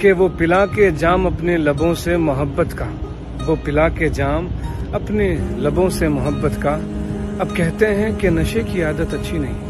के वो पिला के जाम अपने लबों से मोहब्बत का, वो पिला के जाम अपने लबों से मोहब्बत का। अब कहते हैं कि नशे की आदत अच्छी नहीं।